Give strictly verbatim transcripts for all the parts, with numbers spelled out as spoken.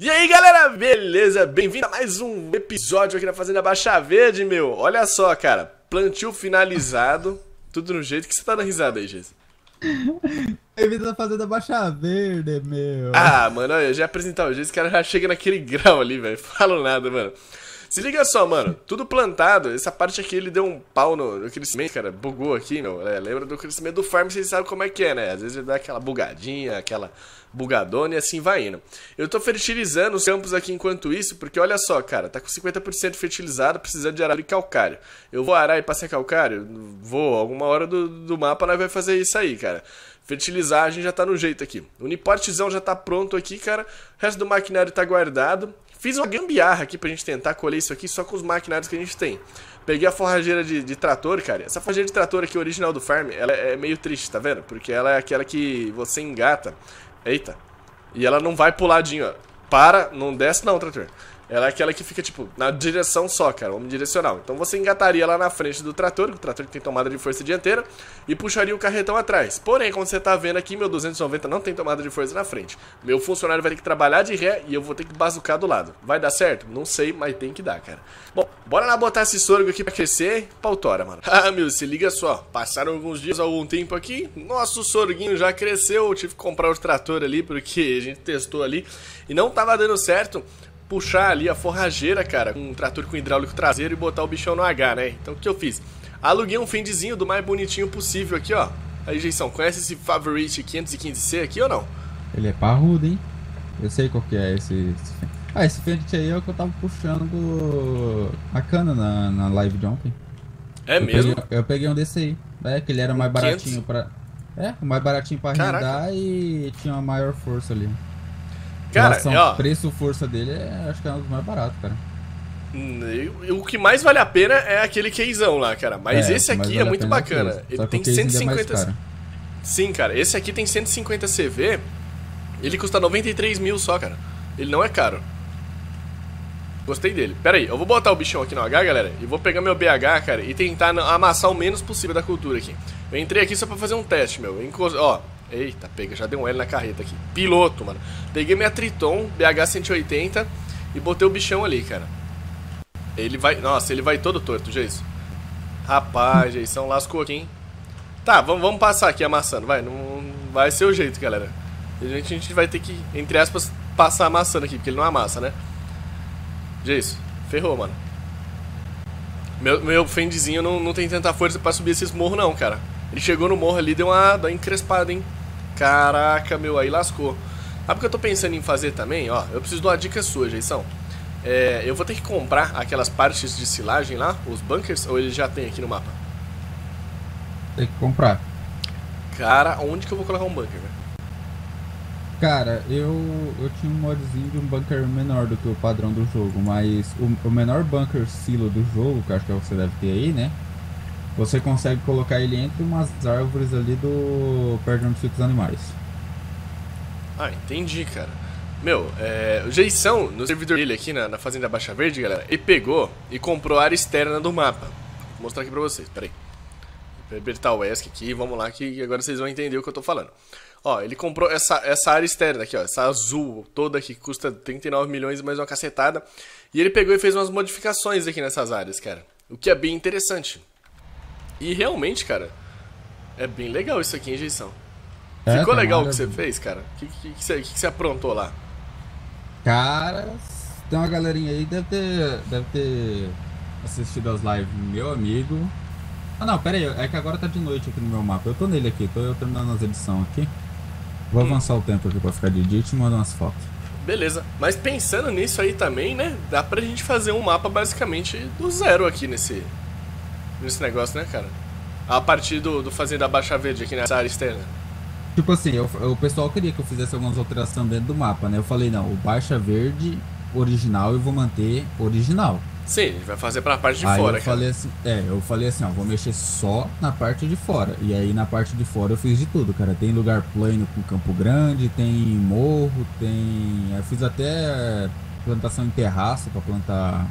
E aí galera, beleza? Bem-vindo a mais um episódio aqui na Fazenda Baixa Verde, meu. Olha só, cara, plantio finalizado, tudo no jeito. Que você tá dando risada aí, Geis? Bem-vindo à Fazenda Baixa Verde, meu. Ah, mano, eu já apresentava o Geis, o cara já chega naquele grau ali, velho. Falo nada, mano. Se liga só, mano, tudo plantado. Essa parte aqui ele deu um pau no, no crescimento, cara, bugou aqui, meu. É, lembra do crescimento do farm, vocês sabem como é que é, né? Às vezes ele dá aquela bugadinha, aquela bugadona e assim vai indo. Eu tô fertilizando os campos aqui enquanto isso, porque olha só, cara, tá com cinquenta por cento fertilizado, precisando de arar e calcário. Eu vou arar e passar calcário? Vou, alguma hora do, do mapa nós vai fazer isso aí, cara. Fertilizagem já tá no jeito aqui. O uniportezão já tá pronto aqui, cara. O resto do maquinário tá guardado. Fiz uma gambiarra aqui pra gente tentar colher isso aqui só com os maquinários que a gente tem. Peguei a forrageira de, de trator, cara. Essa forrageira de trator aqui, original do farm, ela é meio triste, tá vendo? Porque ela é aquela que você engata. Eita. E ela não vai pro ladinho, ó. Para, não desce não, trator. Ela é aquela que fica, tipo, na direção só, cara, omnidirecional. Então você engataria lá na frente do trator, o trator que tem tomada de força dianteira, e puxaria o carretão atrás. Porém, como você tá vendo aqui, meu duzentos e noventa não tem tomada de força na frente. Meu funcionário vai ter que trabalhar de ré e eu vou ter que bazucar do lado. Vai dar certo? Não sei, mas tem que dar, cara. Bom, bora lá botar esse sorgo aqui pra crescer. Pautora, mano. Ah, meu, se liga só. Passaram alguns dias, algum tempo aqui. Nosso sorguinho já cresceu. Eu tive que comprar o trator ali, porque a gente testou ali e não tava dando certo. Puxar ali a forrageira, cara, com um trator com hidráulico traseiro e botar o bichão no H, né? Então o que eu fiz? Aluguei um Fendtzinho do mais bonitinho possível aqui, ó. Aí, Geição, conhece esse Favorite quinhentos e quinze C aqui ou não? Ele é parrudo, hein? Eu sei qual que é esse... Ah, esse Fendt aí é o que eu tava puxando a cana na, na live de ontem. É eu mesmo? Peguei, eu peguei um desse aí. É, que ele era um mais baratinho pra... É, o mais baratinho pra arrendar e tinha uma maior força ali. Cara, ó, preço força dele é, acho que é um dos mais baratos, cara. O que mais vale a pena é aquele casezão lá, cara. Mas é, esse aqui vale é muito bacana. Ele tem cento e cinquenta. É Sim, cara. Esse aqui tem cento e cinquenta C V. Ele custa noventa e três mil só, cara. Ele não é caro. Gostei dele. Pera aí, eu vou botar o bichão aqui no H, galera. E vou pegar meu B H, cara, e tentar amassar o menos possível da cultura aqui. Eu entrei aqui só pra fazer um teste, meu. Enco... Ó. Eita, pega, já deu um L na carreta aqui. Piloto, mano. Peguei minha Triton B H cento e oitenta e botei o bichão ali, cara. Ele vai... Nossa, ele vai todo torto, Geição. Rapaz, Geição lascou aqui, hein? Tá, vamos, vamos passar aqui amassando, vai. Não vai ser o jeito, galera. A gente, a gente vai ter que, entre aspas, passar amassando aqui, porque ele não amassa, né? Geição, ferrou, mano. Meu, meu Fendtzinho não, não tem tanta força pra subir esses morros, não, cara. Ele chegou no morro ali e deu uma, uma encrespada, hein? Caraca, meu, aí lascou. Sabe o que eu tô pensando em fazer também? Ó, eu preciso de uma dica sua, Geição. É, eu vou ter que comprar aquelas partes de silagem lá, os bunkers, ou ele já tem aqui no mapa? Tem que comprar. Cara, onde que eu vou colocar um bunker, velho? Cara, eu, eu tinha um modzinho de um bunker menor do que o padrão do jogo, mas o, o menor bunker silo do jogo, que acho que você deve ter aí, né? Você consegue colocar ele entre umas árvores ali do... perto onde ficam os animais. Ah, entendi, cara. Meu, é... o Geição, no servidor dele aqui na, na Fazenda Baixa Verde, galera, ele pegou e comprou a área externa do mapa. Vou mostrar aqui pra vocês, peraí. Vou apertar o ESC aqui, vamos lá, que agora vocês vão entender o que eu tô falando. Ó, ele comprou essa, essa área externa aqui, ó, essa azul toda que custa trinta e nove milhões e mais uma cacetada. E ele pegou e fez umas modificações aqui nessas áreas, cara. O que é bem interessante. E realmente, cara, é bem legal isso aqui, hein, Geição? É, ficou legal o que você fez, cara? O que, que, que, você, que você aprontou lá? Cara, tem uma galerinha aí, deve ter, deve ter assistido as lives, meu amigo. Ah, não, pera aí, é que agora tá de noite aqui no meu mapa. Eu tô nele aqui, tô eu terminando as edições aqui. Vou hum. avançar o tempo aqui pra ficar de dia e te mando umas fotos. Beleza, mas pensando nisso aí também, né, dá pra gente fazer um mapa basicamente do zero aqui nesse... nesse negócio, né, cara? A partir do, do Fazenda Baixa Verde aqui nessa área externa. Tipo assim, eu, o pessoal queria que eu fizesse algumas alterações dentro do mapa, né? Eu falei, não, o Baixa Verde original eu vou manter original. Sim, vai fazer pra parte de aí fora, eu cara. Falei assim, é, eu falei assim, ó, vou mexer só na parte de fora. E aí na parte de fora eu fiz de tudo, cara. Tem lugar plano com Campo Grande, tem morro, tem... Eu fiz até plantação em terraço pra plantar...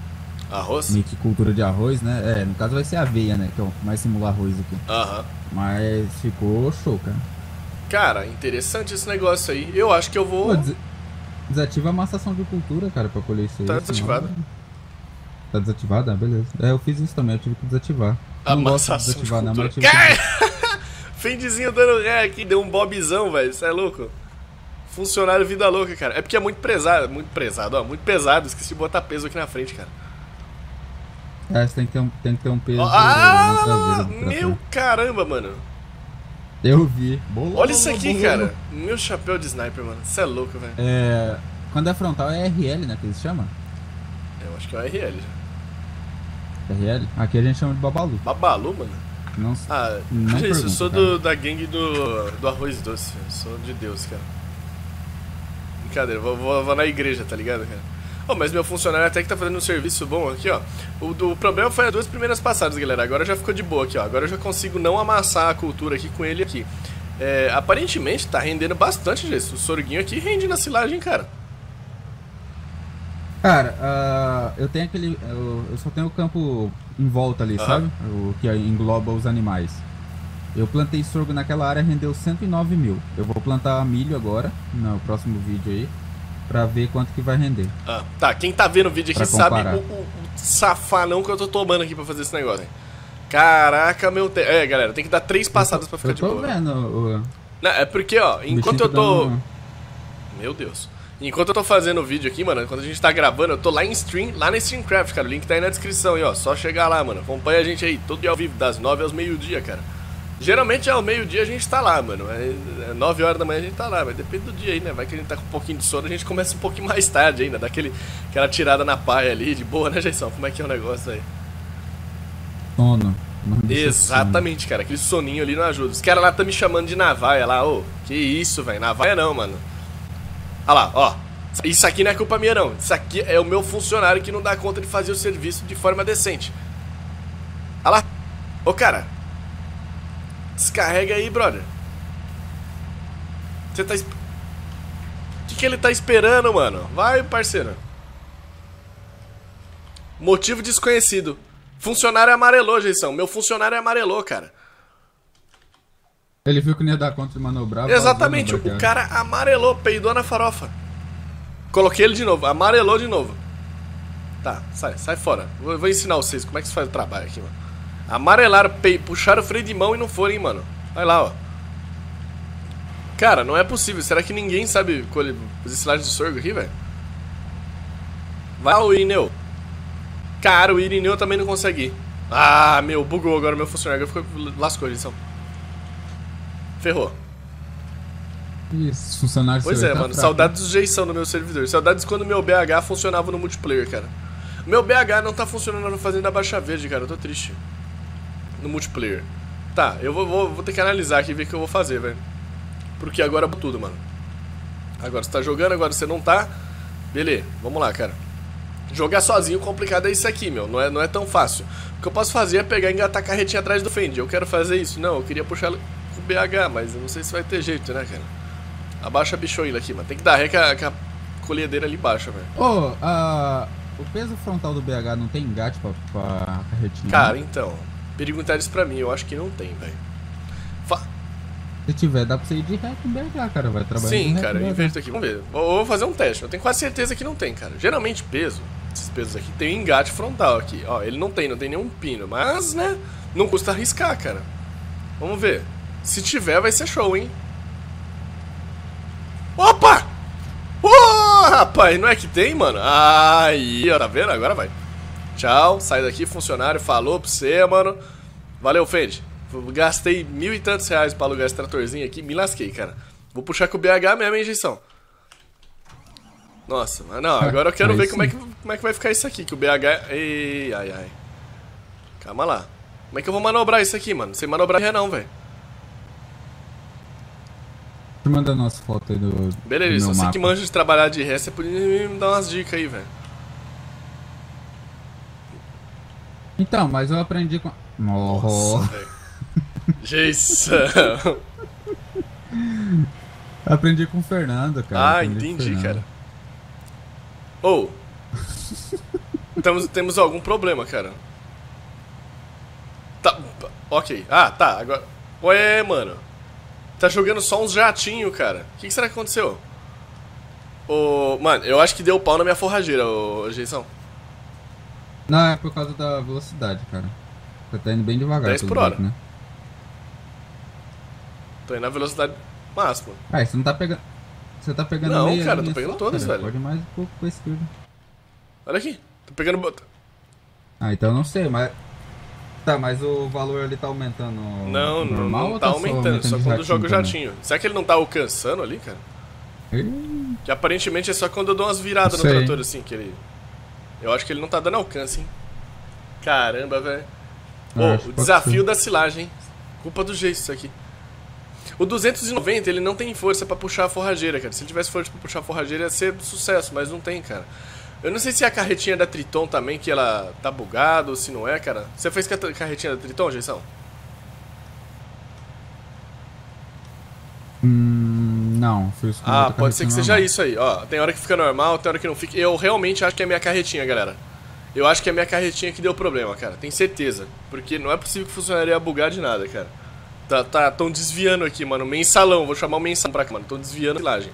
Arroz? Meio que cultura de arroz, né? É, no caso vai ser aveia, né? Que é o que mais simula arroz aqui. Aham. Uhum. Mas ficou show, cara. Cara, interessante esse negócio aí. Eu acho que eu vou... Pô, Desativa a amassação de cultura, cara, pra colher isso aí. Tá desativada. Tá desativada? Beleza. É, eu fiz isso também, eu tive que desativar. Amassação de cultura. Não, Fendtzinho dando ré aqui, deu um bobzão, velho, isso é louco. Funcionário vida louca, cara. É porque é muito pesado, muito pesado, ó, muito pesado. Esqueci de botar peso aqui na frente, cara. É, você tem que ter um, tem que ter um peso... Ah, meu caramba, mano. Eu vi. Bolou, olha isso aqui, bolou, cara. Bolou. Meu chapéu de sniper, mano. Isso é louco, velho. É... Quando é frontal é R L, né, que eles chamam? Eu acho que é o R L. R L? Aqui a gente chama de Babalu. Babalu, mano? Não sei. Ah, não gente, pergunta, eu sou do, da gangue do, do arroz doce, eu sou de Deus, cara. Brincadeira, vou, vou, vou na igreja, tá ligado, cara? Oh, mas meu funcionário até que tá fazendo um serviço bom aqui, ó. O, do, o problema foi as duas primeiras passadas, galera. Agora já ficou de boa aqui, ó. Agora eu já consigo não amassar a cultura aqui com ele aqui. É, aparentemente tá rendendo bastante, gente. O sorguinho aqui rende na silagem, cara. Cara, uh, eu tenho aquele... Eu, eu só tenho o campo em volta ali, uhum, sabe? O que engloba os animais. Eu plantei sorgo naquela área, rendeu cento e nove mil. Eu vou plantar milho agora, no próximo vídeo aí, pra ver quanto que vai render. Ah, tá, quem tá vendo o vídeo aqui sabe o, o safanão que eu tô tomando aqui pra fazer esse negócio, hein? Caraca, meu... Te... É, galera, tem que dar três passadas eu, pra ficar de boa. Eu tô boa, vendo o... Não, é porque, ó, enquanto eu tô... Dando... Meu Deus... Enquanto eu tô fazendo o vídeo aqui, mano, enquanto a gente tá gravando, eu tô lá em stream, lá na Streamcraft, cara. O link tá aí na descrição, aí, ó, só chegar lá, mano. Acompanha a gente aí, todo dia ao vivo, das nove aos meio-dia, cara. Geralmente ao meio-dia a gente tá lá, mano. É nove horas da manhã a gente tá lá, mas depende do dia aí, né? Vai que a gente tá com um pouquinho de sono, a gente começa um pouquinho mais tarde ainda, dá aquele, aquela tirada na paia ali, de boa, né, Jason? Como é que é o negócio aí? Sono. Exatamente, cara, aquele soninho ali não ajuda. Os caras lá tá me chamando de navalha lá, ô, que isso, velho, navalha não, mano. Olha lá, ó, isso aqui não é culpa minha não, isso aqui é o meu funcionário que não dá conta de fazer o serviço de forma decente. Olha lá, ô cara, descarrega aí, brother. Você tá... O que que ele tá esperando, mano? Vai, parceiro. Motivo desconhecido. Funcionário amarelou, Jason, meu funcionário amarelou, cara. Ele viu que não ia dar conta de manobrar. Exatamente, o cara amarelou, peidou na farofa. Coloquei ele de novo, amarelou de novo. Tá, sai, sai fora. Vou, vou ensinar vocês como é que se faz o trabalho aqui, mano. Amarelaram, pe... puxaram o freio de mão e não foram, hein, mano. Vai lá, ó. Cara, não é possível. Será que ninguém sabe colher os ensilagens de sorgo aqui, velho? Vai lá, o Irineu. Cara, o Irineu também não consegue ir. Ah, meu, bugou agora o meu funcionário. Ficou... Lascou, eles são. Ferrou. Isso, funcionário. Pois é, mano, saudades do Jason no meu servidor. Saudades quando meu B H funcionava no multiplayer, cara. Meu B H não tá funcionando na Fazenda Baixa Verde, cara, eu tô triste. No multiplayer. Tá, eu vou, vou, vou ter que analisar aqui e ver o que eu vou fazer, velho. Porque agora tudo, mano. Agora você tá jogando, agora você não tá. Beleza, vamos lá, cara. Jogar sozinho, complicado é isso aqui, meu. Não é, não é tão fácil. O que eu posso fazer é pegar e engatar a carretinha atrás do Fendi. Eu quero fazer isso? Não, eu queria puxar... B H, mas eu não sei se vai ter jeito, né, cara? Abaixa a bichoila aqui, mano. Tem que dar ré que a, que a colhedeira ali baixa, velho. Ô, oh, a... o peso frontal do B H não tem engate pra, pra carretinha? Cara, então, perguntaram isso pra mim, eu acho que não tem, velho. Fa... Se tiver, dá pra você ir de ré com o B H, cara, vai trabalhar. Sim, cara, eu inverto aqui, vamos ver. Vou, vou fazer um teste, eu tenho quase certeza que não tem, cara. Geralmente peso, esses pesos aqui, tem um engate frontal aqui. Ó, ele não tem, não tem nenhum pino, mas, né, não custa arriscar, cara. Vamos ver. Se tiver, vai ser show, hein? Opa! Ô, oh, rapaz, não é que tem, mano? Aí, ó, tá vendo? Agora vai. Tchau, sai daqui, funcionário. Falou pra você, mano. Valeu, Fendi. Gastei mil e tantos reais pra alugar esse tratorzinho aqui. Me lasquei, cara. Vou puxar com o B H mesmo, hein, Jason? Nossa, mas não, agora eu quero ver como é, que, como é que vai ficar isso aqui. Que o B H... Ei, ai, ai. Calma lá. Como é que eu vou manobrar isso aqui, mano? Sem manobrar é não, velho. Manda a nossa foto aí do... Beleza, do você mapa. Que manja de trabalhar de ré, você podia me dar umas dicas aí, velho. Então, mas eu aprendi com... Nossa, velho. Jason! Aprendi com o Fernando, cara. Ah, aprendi entendi, cara. Ou... Oh, temos, temos algum problema, cara. Tá, ok. Ah, tá, agora... Ué, mano. Tá jogando só uns jatinhos, cara. O que, que será que aconteceu? Ô, mano, eu acho que deu pau na minha forrageira, ô, Geição. Não, é por causa da velocidade, cara. Você tá indo bem devagar. dez por hora. Jeito, né? Tô indo na velocidade máxima. Ah, você não tá pegando... Você tá pegando... Não, meia, cara, eu tô pegando só, todas, cara, velho. Pode mais um pouco pra esquerda. Olha aqui, tô pegando... Ah, então eu não sei, mas... Tá, mas o valor ali tá aumentando. Não, normal, não, não tá, tá aumentando, só, aumentando, só quando joga o jatinho. Será que ele não tá alcançando ali, cara? Hum. Que aparentemente é só quando eu dou umas viradas no trator assim que ele... Eu acho que ele não tá dando alcance, hein? Caramba, velho. Ô, o desafio da silagem, hein? Culpa do jeito isso aqui. O duzentos e noventa, ele não tem força pra puxar a forrageira, cara. Se ele tivesse força pra puxar a forrageira ia ser sucesso, mas não tem, cara. Eu não sei se é a carretinha da Triton também, que ela tá bugada, ou se não é, cara. Você fez a carretinha da Triton, Geição? Hum, não, fiz com... Ah, pode ser que normal. Seja isso aí, ó. Tem hora que fica normal, tem hora que não fica. Eu realmente acho que é a minha carretinha, galera. Eu acho que é a minha carretinha que deu problema, cara. Tenho certeza. Porque não é possível que funcionaria bugar de nada, cara. Tá, tá, tão desviando aqui, mano. Mensalão, vou chamar o mensalão pra cá, mano. Tão desviando a silagem.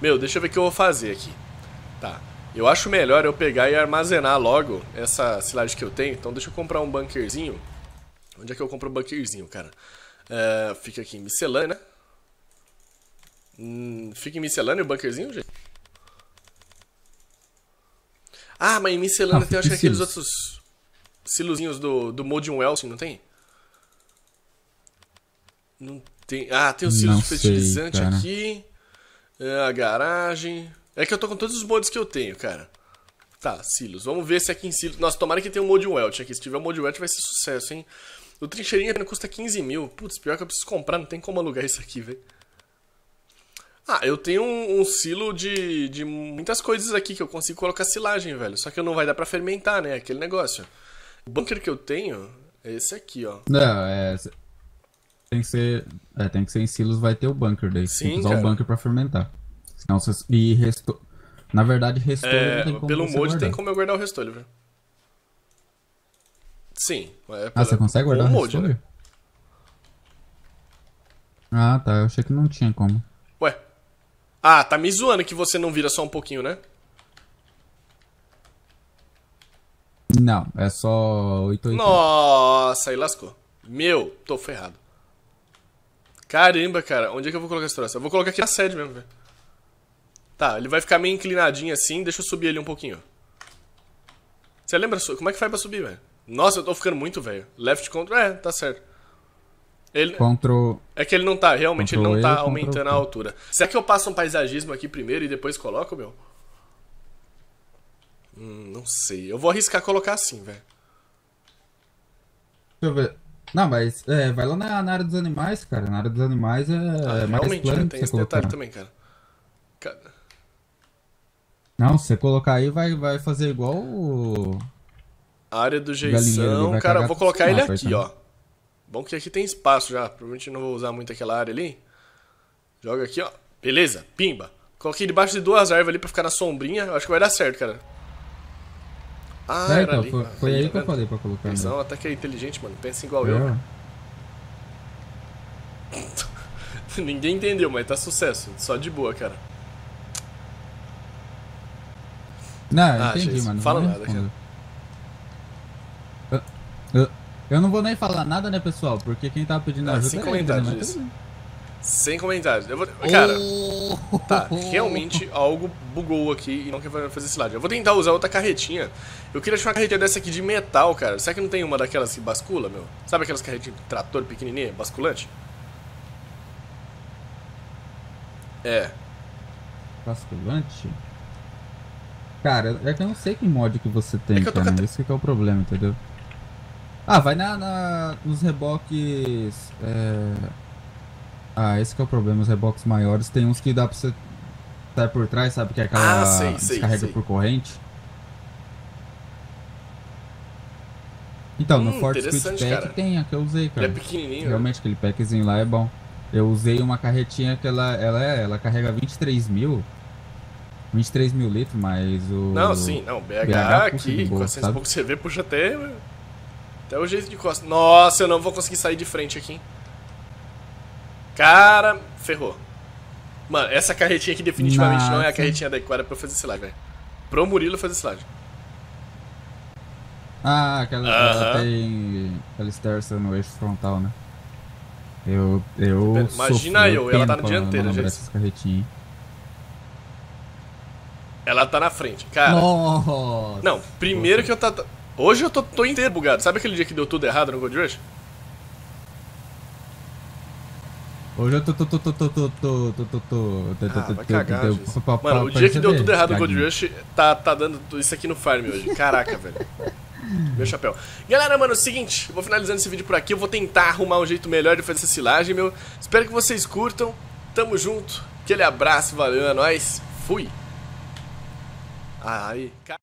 Meu, deixa eu ver o que eu vou fazer aqui. Tá. Eu acho melhor eu pegar e armazenar logo essa silagem que eu tenho. Então deixa eu comprar um bunkerzinho. Onde é que eu compro um bunkerzinho, cara? Uh, fica aqui em miscelânea, né? Hum, fica em miscelânea o bunkerzinho, gente? Ah, mas em miscelânea ah, tem, acho que aqueles outros silozinhos do, do Modin Wells, não tem? Não tem. Ah, tem o silo de fertilizante aqui. A garagem... É que eu tô com todos os mods que eu tenho, cara. Tá, silos. Vamos ver se aqui em silos... Nossa, tomara que tenha um mod welt aqui. Se tiver um mod welt vai ser sucesso, hein? O trincheirinha custa quinze mil. Putz, pior que eu preciso comprar. Não tem como alugar isso aqui, velho. Ah, eu tenho um, um silo de, de muitas coisas aqui que eu consigo colocar silagem, velho. Só que não vai dar pra fermentar, né? Aquele negócio. O bunker que eu tenho é esse aqui, ó. Não, é... Tem que ser... É, tem que ser em silos, vai ter o bunker daí. Sim, tem que usar, cara, o bunker pra fermentar. Não, e resto... Na verdade, restolho é, não tem como pelo mod guardar. Tem como eu guardar o restolho, velho. Sim. É pela... Ah, você consegue guardar o, o restolho? Mod, né? Ah, tá. Eu achei que não tinha como. Ué. Ah, tá me zoando que você não vira só um pouquinho, né? Não, é só oito oito. Nossa, aí lascou. Meu, tô ferrado. Caramba, cara. Onde é que eu vou colocar esse troço? Eu vou colocar aqui na sede mesmo, velho. Tá, ele vai ficar meio inclinadinho assim, deixa eu subir ele um pouquinho. Você lembra como é que faz pra subir, velho? Nossa, eu tô ficando muito velho. Left control, é, tá certo. Ele... Control... É que ele não tá, realmente, control ele não tá ele, aumentando control... a altura. Será que eu passo um paisagismo aqui primeiro e depois coloco, meu? Hum, não sei. Eu vou arriscar colocar assim, velho. Deixa eu ver. Não, mas é, vai lá na, na área dos animais, cara. Na área dos animais é, ah, é mais realmente, plano, né? Tem esse colocar. Detalhe também, cara. Cara... Não, se você colocar aí vai, vai fazer igual o... A área do Geição, cara, eu vou colocar ele aqui, também. Ó. Bom que aqui tem espaço já, provavelmente não vou usar muito aquela área ali. Joga aqui, ó. Beleza, pimba. Coloquei debaixo de duas árvores ali pra ficar na sombrinha, eu acho que vai dar certo, cara. Ah, certo, era ali. Foi, foi aí, aí que eu falei pra colocar. Geição, até que é inteligente, mano, pensa igual é. Eu. Ninguém entendeu, mas tá sucesso, só de boa, cara. Não, eu ah, entendi, gente, mano. Não fala nada, cara. Eu, eu, eu não vou nem falar nada, né, pessoal? Porque quem tá pedindo ah, ajuda... Sem comentários, né? Mas... Sem comentários. Eu vou... Cara, oh! Tá, realmente algo bugou aqui e não quer fazer slide. Eu vou tentar usar outra carretinha. Eu queria achar uma carretinha dessa aqui de metal, cara. Será que não tem uma daquelas que bascula, meu? Sabe aquelas carretinhas de trator pequenininha, basculante? É. Basculante? Cara, é que eu não sei que mod que você tem, é que cara, cat... esse que é o problema, entendeu? Ah, vai na, na nos reboques... É... Ah, esse que é o problema, os reboques maiores, tem uns que dá pra você sair por trás, sabe, que é aquela ah, sei, descarrega sei, sei. Por corrente. Então, hum, no Ford Speed Pack cara. Tem a que eu usei, cara. Ele é pequenininho. Realmente, né? Aquele packzinho lá é bom. Eu usei uma carretinha que ela, ela, é, ela carrega vinte e três mil. vinte e três mil litros, mas o... Não, sim, não, B H, B H aqui, quatrocentos e pouco C V, puxa até... Até o jeito de costa. Nossa, eu não vou conseguir sair de frente aqui, hein? Cara, ferrou. Mano, essa carretinha aqui definitivamente Nossa. não é a carretinha adequada pra fazer silagem, velho. Pro Murilo fazer silagem. Ah, aquela uh -huh. tem... Aquela esterça no eixo frontal, né? Eu... eu Imagina sofro, eu, eu ela tá na dianteira, gente. Ela tá na frente, cara. Nossa. Não, primeiro Nossa. que eu tá... Hoje eu tô, tô inteiro bugado. Sabe aquele dia que deu tudo errado no Gold Rush? Hoje eu tô, tô, tô, tô, tô, tô, tô, tô, tô, tô, ah, vai cagar, mano, o dia que deu tudo errado no Gold Rush, tá, tá dando isso aqui no farm hoje. Caraca, velho. Meu chapéu. Galera, mano, é o seguinte, eu vou finalizando esse vídeo por aqui, eu vou tentar arrumar um jeito melhor de fazer essa silagem, meu. Espero que vocês curtam, tamo junto, aquele abraço, valeu, é nóis, fui. Ai, cara.